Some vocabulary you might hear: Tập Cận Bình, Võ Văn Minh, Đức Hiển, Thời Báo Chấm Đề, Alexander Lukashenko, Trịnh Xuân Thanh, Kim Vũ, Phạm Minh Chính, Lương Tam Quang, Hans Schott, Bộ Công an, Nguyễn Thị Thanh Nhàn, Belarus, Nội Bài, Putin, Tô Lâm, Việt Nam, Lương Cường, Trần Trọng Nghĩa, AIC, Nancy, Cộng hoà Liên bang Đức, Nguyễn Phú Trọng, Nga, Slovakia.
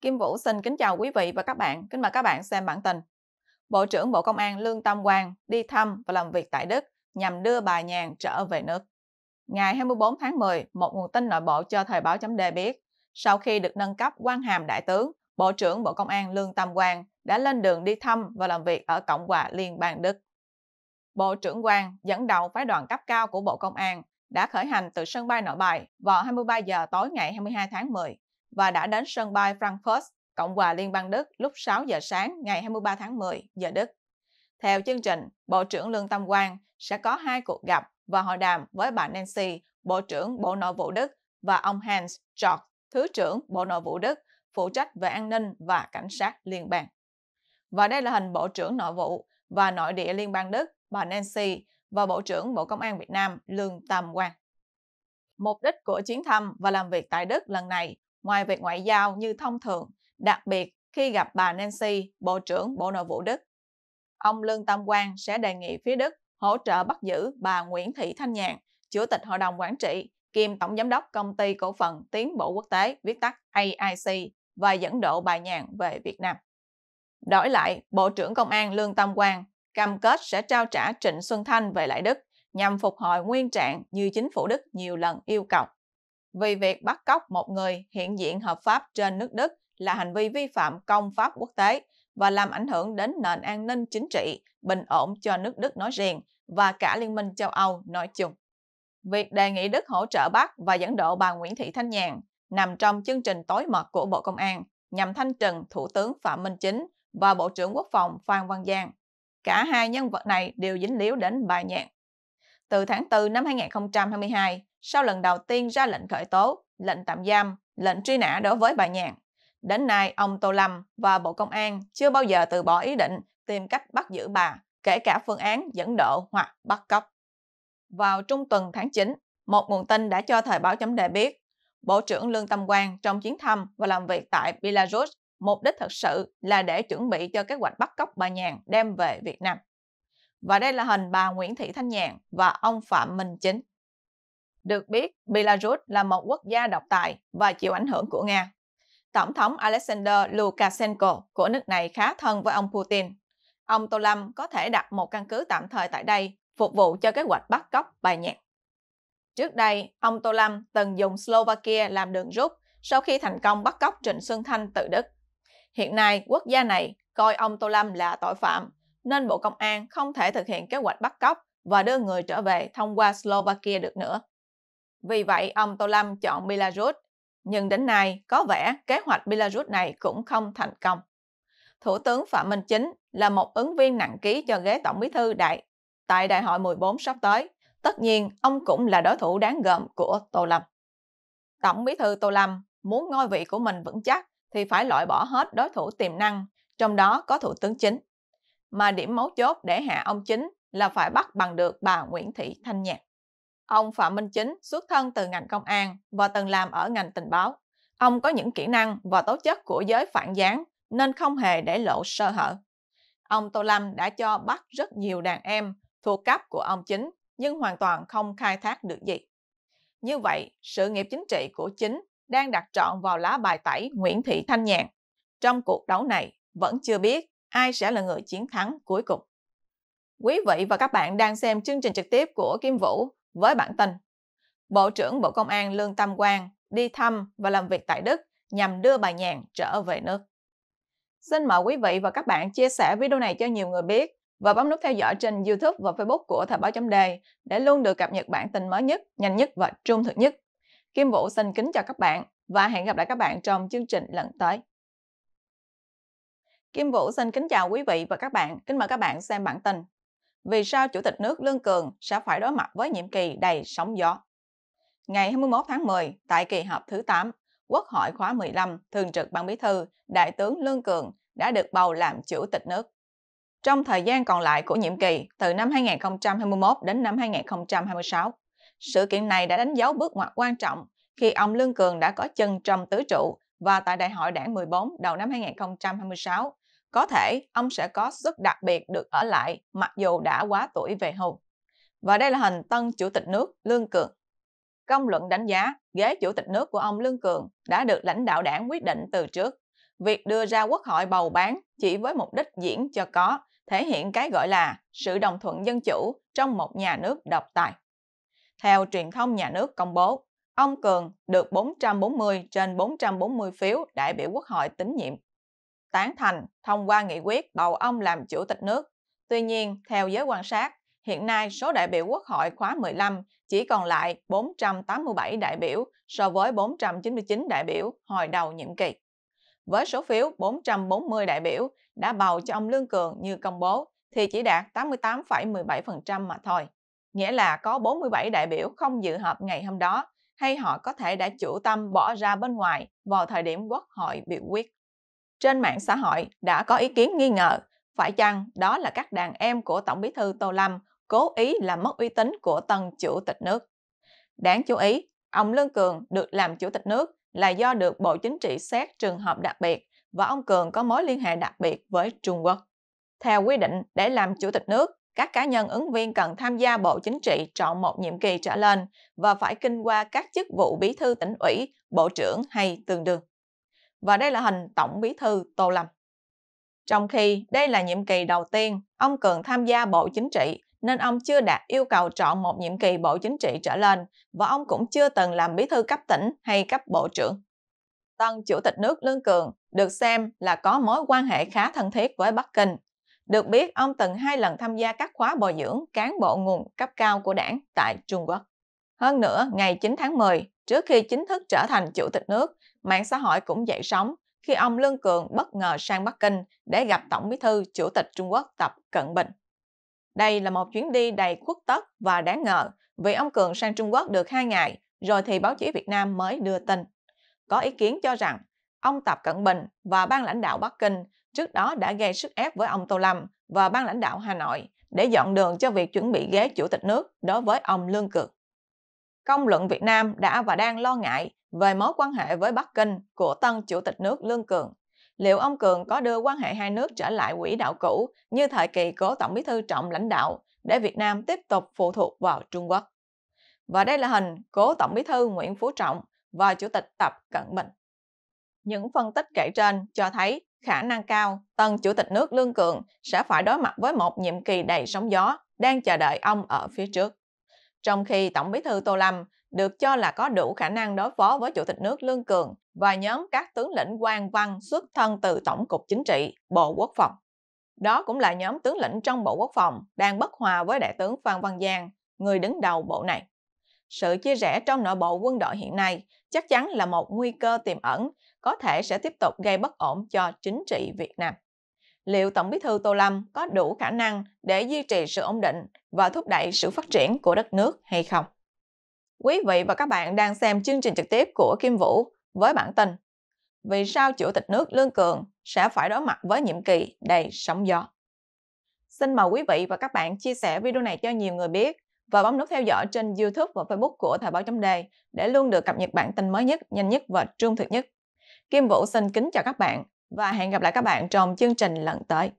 Kim Vũ xin kính chào quý vị và các bạn. Kính mời các bạn xem bản tin. Bộ trưởng Bộ Công an Lương Tam Quang đi thăm và làm việc tại Đức nhằm đưa bà Nhàn trở về nước. Ngày 24 tháng 10, một nguồn tin nội bộ cho Thời Báo Chấm Đề biết, sau khi được nâng cấp quan hàm đại tướng, Bộ trưởng Bộ Công an Lương Tam Quang đã lên đường đi thăm và làm việc ở Cộng hòa Liên bang Đức. Bộ trưởng Quang dẫn đầu phái đoàn cấp cao của Bộ Công an đã khởi hành từ sân bay Nội Bài vào 23 giờ tối ngày 22 tháng 10 và đã đến sân bay Frankfurt, Cộng hòa Liên bang Đức lúc 6 giờ sáng ngày 23 tháng 10 giờ Đức. Theo chương trình, Bộ trưởng Lương Tam Quang sẽ có hai cuộc gặp và hội đàm với bà Nancy, Bộ trưởng Bộ Nội vụ Đức, và ông Hans Schott, Thứ trưởng Bộ Nội vụ Đức, phụ trách về an ninh và cảnh sát liên bang. Và đây là hình Bộ trưởng Nội vụ và Nội địa Liên bang Đức, bà Nancy, và Bộ trưởng Bộ Công an Việt Nam Lương Tam Quang. Mục đích của chuyến thăm và làm việc tại Đức lần này, ngoài việc ngoại giao như thông thường, đặc biệt khi gặp bà Nancy, Bộ trưởng Bộ Nội vụ Đức, ông Lương Tam Quang sẽ đề nghị phía Đức hỗ trợ bắt giữ bà Nguyễn Thị Thanh Nhàn, Chủ tịch Hội đồng Quản trị, kiêm Tổng Giám đốc Công ty Cổ phần Tiến bộ Quốc tế, viết tắt AIC, và dẫn độ bà Nhàn về Việt Nam. Đổi lại, Bộ trưởng Công an Lương Tam Quang cam kết sẽ trao trả Trịnh Xuân Thanh về lại Đức nhằm phục hồi nguyên trạng như chính phủ Đức nhiều lần yêu cầu. Vì việc bắt cóc một người hiện diện hợp pháp trên nước Đức là hành vi vi phạm công pháp quốc tế và làm ảnh hưởng đến nền an ninh chính trị, bình ổn cho nước Đức nói riêng và cả Liên minh châu Âu nói chung. Việc đề nghị Đức hỗ trợ bắt và dẫn độ bà Nguyễn Thị Thanh Nhàn nằm trong chương trình tối mật của Bộ Công an nhằm thanh trừng Thủ tướng Phạm Minh Chính và Bộ trưởng Quốc phòng Phan Văn Giang. Cả hai nhân vật này đều dính líu đến bà Nhàn. Từ tháng 4 năm 2022, sau lần đầu tiên ra lệnh khởi tố, lệnh tạm giam, lệnh truy nã đối với bà Nhàn, đến nay ông Tô Lâm và Bộ Công an chưa bao giờ từ bỏ ý định tìm cách bắt giữ bà, kể cả phương án dẫn độ hoặc bắt cóc. Vào trung tuần tháng 9, một nguồn tin đã cho Thời Báo Chấm Đề biết, Bộ trưởng Lương Tam Quang trong chuyến thăm và làm việc tại Belarus mục đích thực sự là để chuẩn bị cho kế hoạch bắt cóc bà Nhàn đem về Việt Nam. Và đây là hình bà Nguyễn Thị Thanh Nhàn và ông Phạm Minh Chính. Được biết, Belarus là một quốc gia độc tài và chịu ảnh hưởng của Nga. Tổng thống Alexander Lukashenko của nước này khá thân với ông Putin. Ông Tô Lâm có thể đặt một căn cứ tạm thời tại đây phục vụ cho kế hoạch bắt cóc bà Nhàn. Trước đây, ông Tô Lâm từng dùng Slovakia làm đường rút sau khi thành công bắt cóc Trịnh Xuân Thanh từ Đức. Hiện nay, quốc gia này coi ông Tô Lâm là tội phạm, nên Bộ Công an không thể thực hiện kế hoạch bắt cóc và đưa người trở về thông qua Slovakia được nữa. Vì vậy, ông Tô Lâm chọn Belarus, nhưng đến nay có vẻ kế hoạch Belarus này cũng không thành công. Thủ tướng Phạm Minh Chính là một ứng viên nặng ký cho ghế Tổng Bí thư tại Đại hội 14 sắp tới. Tất nhiên, ông cũng là đối thủ đáng gờm của Tô Lâm. Tổng Bí thư Tô Lâm muốn ngôi vị của mình vững chắc thì phải loại bỏ hết đối thủ tiềm năng, trong đó có Thủ tướng Chính. Mà điểm mấu chốt để hạ ông Chính là phải bắt bằng được bà Nguyễn Thị Thanh Nhàn. Ông Phạm Minh Chính xuất thân từ ngành công an và từng làm ở ngành tình báo. Ông có những kỹ năng và tố chất của giới phản gián nên không hề để lộ sơ hở. Ông Tô Lâm đã cho bắt rất nhiều đàn em thuộc cấp của ông Chính nhưng hoàn toàn không khai thác được gì. Như vậy, sự nghiệp chính trị của Chính đang đặt trọn vào lá bài tẩy Nguyễn Thị Thanh Nhàn. Trong cuộc đấu này, vẫn chưa biết ai sẽ là người chiến thắng cuối cùng. Quý vị và các bạn đang xem chương trình trực tiếp của Kim Vũ với bản tin Bộ trưởng Bộ Công an Lương Tam Quang đi thăm và làm việc tại Đức nhằm đưa bà Nhàn trở về nước. Xin mời quý vị và các bạn chia sẻ video này cho nhiều người biết và bấm nút theo dõi trên YouTube và Facebook của Thời Báo Chấm Đề để luôn được cập nhật bản tin mới nhất, nhanh nhất và trung thực nhất. Kim Vũ xin kính chào các bạn và hẹn gặp lại các bạn trong chương trình lần tới. Kim Vũ xin kính chào quý vị và các bạn, kính mời các bạn xem bản tin Vì sao Chủ tịch nước Lương Cường sẽ phải đối mặt với nhiệm kỳ đầy sóng gió? Ngày 21 tháng 10, tại kỳ họp thứ 8, Quốc hội khóa 15, Thường trực Ban Bí thư, Đại tướng Lương Cường đã được bầu làm Chủ tịch nước. Trong thời gian còn lại của nhiệm kỳ, từ năm 2021 đến năm 2026, sự kiện này đã đánh dấu bước ngoặt quan trọng khi ông Lương Cường đã có chân trong tứ trụ và tại Đại hội Đảng 14 đầu năm 2026, có thể ông sẽ có suất đặc biệt được ở lại mặc dù đã quá tuổi về hưu. Và đây là hình tân Chủ tịch nước Lương Cường. Công luận đánh giá ghế Chủ tịch nước của ông Lương Cường đã được lãnh đạo đảng quyết định từ trước việc đưa ra quốc hội bầu bán chỉ với mục đích diễn cho có, thể hiện cái gọi là sự đồng thuận dân chủ trong một nhà nước độc tài. Theo truyền thông nhà nước công bố, ông Cường được 440 trên 440 phiếu đại biểu quốc hội tín nhiệm, tán thành thông qua nghị quyết bầu ông làm chủ tịch nước. Tuy nhiên, theo giới quan sát, hiện nay số đại biểu quốc hội khóa 15 chỉ còn lại 487 đại biểu so với 499 đại biểu hồi đầu nhiệm kỳ. Với số phiếu 440 đại biểu đã bầu cho ông Lương Cường như công bố thì chỉ đạt 88,17% mà thôi. Nghĩa là có 47 đại biểu không dự họp ngày hôm đó, hay họ có thể đã chủ tâm bỏ ra bên ngoài vào thời điểm quốc hội biểu quyết. Trên mạng xã hội đã có ý kiến nghi ngờ, phải chăng đó là các đàn em của Tổng Bí thư Tô Lâm cố ý làm mất uy tín của tân chủ tịch nước? Đáng chú ý, ông Lương Cường được làm chủ tịch nước là do được Bộ Chính trị xét trường hợp đặc biệt và ông Cường có mối liên hệ đặc biệt với Trung Quốc. Theo quy định, để làm chủ tịch nước, các cá nhân ứng viên cần tham gia Bộ Chính trị trọn một nhiệm kỳ trở lên và phải kinh qua các chức vụ bí thư tỉnh ủy, bộ trưởng hay tương đương. Và đây là hình Tổng Bí thư Tô Lâm. Trong khi đây là nhiệm kỳ đầu tiên ông Cường tham gia Bộ Chính trị nên ông chưa đạt yêu cầu trọn một nhiệm kỳ Bộ Chính trị trở lên và ông cũng chưa từng làm bí thư cấp tỉnh hay cấp bộ trưởng. Tân chủ tịch nước Lương Cường được xem là có mối quan hệ khá thân thiết với Bắc Kinh. Được biết, ông từng 2 lần tham gia các khóa bồi dưỡng cán bộ nguồn cấp cao của đảng tại Trung Quốc. Hơn nữa, ngày 9 tháng 10, trước khi chính thức trở thành chủ tịch nước, mạng xã hội cũng dậy sóng khi ông Lương Cường bất ngờ sang Bắc Kinh để gặp Tổng Bí thư Chủ tịch Trung Quốc Tập Cận Bình. Đây là một chuyến đi đầy khuất tất và đáng ngờ vì ông Cường sang Trung Quốc được 2 ngày rồi thì báo chí Việt Nam mới đưa tin. Có ý kiến cho rằng ông Tập Cận Bình và ban lãnh đạo Bắc Kinh trước đó đã gây sức ép với ông Tô Lâm và ban lãnh đạo Hà Nội để dọn đường cho việc chuẩn bị ghế chủ tịch nước đối với ông Lương Cường. Công luận Việt Nam đã và đang lo ngại về mối quan hệ với Bắc Kinh của tân chủ tịch nước Lương Cường. Liệu ông Cường có đưa quan hệ hai nước trở lại quỹ đạo cũ như thời kỳ cố Tổng Bí thư Trọng lãnh đạo để Việt Nam tiếp tục phụ thuộc vào Trung Quốc? Và đây là hình cố Tổng Bí thư Nguyễn Phú Trọng và Chủ tịch Tập Cận Bình. Những phân tích kể trên cho thấy khả năng cao tân chủ tịch nước Lương Cường sẽ phải đối mặt với một nhiệm kỳ đầy sóng gió đang chờ đợi ông ở phía trước. Trong khi Tổng Bí thư Tô Lâm được cho là có đủ khả năng đối phó với Chủ tịch nước Lương Cường và nhóm các tướng lĩnh quan văn xuất thân từ Tổng cục Chính trị, Bộ Quốc phòng. Đó cũng là nhóm tướng lĩnh trong Bộ Quốc phòng đang bất hòa với Đại tướng Phan Văn Giang, người đứng đầu bộ này. Sự chia rẽ trong nội bộ quân đội hiện nay chắc chắn là một nguy cơ tiềm ẩn, có thể sẽ tiếp tục gây bất ổn cho chính trị Việt Nam. Liệu Tổng Bí thư Tô Lâm có đủ khả năng để duy trì sự ổn định và thúc đẩy sự phát triển của đất nước hay không? Quý vị và các bạn đang xem chương trình trực tiếp của Kim Vũ với bản tin Vì sao Chủ tịch nước Lương Cường sẽ phải đối mặt với nhiệm kỳ đầy sóng gió. Xin mời quý vị và các bạn chia sẻ video này cho nhiều người biết và bấm nút theo dõi trên YouTube và Facebook của Thời Báo Chấm Đề để luôn được cập nhật bản tin mới nhất, nhanh nhất và trung thực nhất. Kim Vũ xin kính chào các bạn và hẹn gặp lại các bạn trong chương trình lần tới.